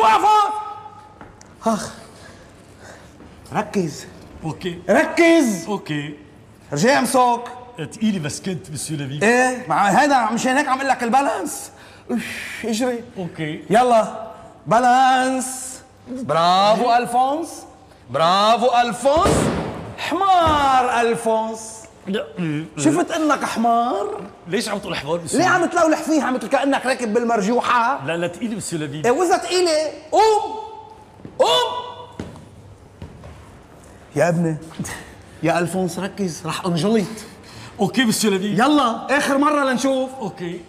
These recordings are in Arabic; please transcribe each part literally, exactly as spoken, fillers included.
وين واقفة؟ اخ ركز. اوكي ركز. اوكي رجع امسك تقيلة بس كنت مسيو لبيب. ايه مع هذا مش هيك عم اقول لك البالانس. اجري. اوكي يلا بالانس. برافو الفونس، برافو الفونس. حمار الفونس. شفت انك حمار؟ ليش عم تقول حمار؟ ليه عم تلولح فيها مثل كانك راكب بالمرجوحه؟ لا لا تقيله مسيو لبيب. ايه واذا تقيله قوم قوم يا ابني يا الفونس. ركز رح انجلط. اوكي مسيو لبيب يلا اخر مره لنشوف. اوكي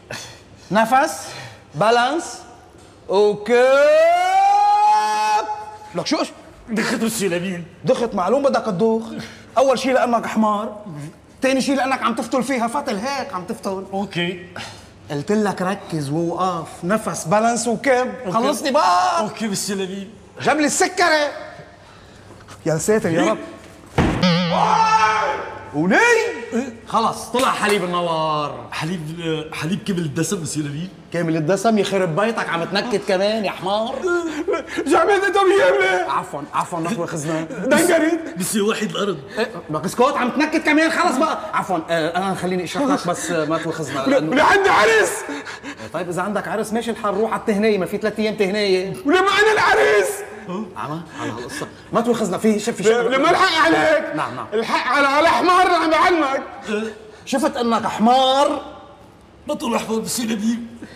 نفس بالانس. اوكي لك شو دخت مسيو لبيب؟ دخت معلوم بدك تدوخ. اول شيء لانك حمار، ثاني شيء لانك عم تفتل فيها فتل هيك عم تفتل. اوكي قلت لك ركز ووقف نفس بالانس وكب. خلصني بقى. اوكي مسيو لبيب جاب لي السكره. يا ساتر يا رب. ولي خلص طلع حليب النوار. حليب حليب كامل الدسم مسيو لبيب. كامل الدسم يخرب بيتك عم تنكت كمان يا حمار. جعبتني طبيعي. عفوا عفوا نحو خزنان دنجرت مسيو واحد الارض. ما اسكت عم تنكت كمان. خلص بقى عفوا انا خليني اشرح لك بس ما تقول خزنان. ولا عندي عرس. طيب اذا عندك عرس ماشي الحال روح على التهنيه. ما في ثلاث ايام تهنيه. ولا ما انا العرس. عمى على هالقصة ما توخزنا فيه. شف شف لما الحق عليك. نعم نعم الحق على على حمار عم بعلمك. شفت انك حمار بطل احفظ بسيو لبيب.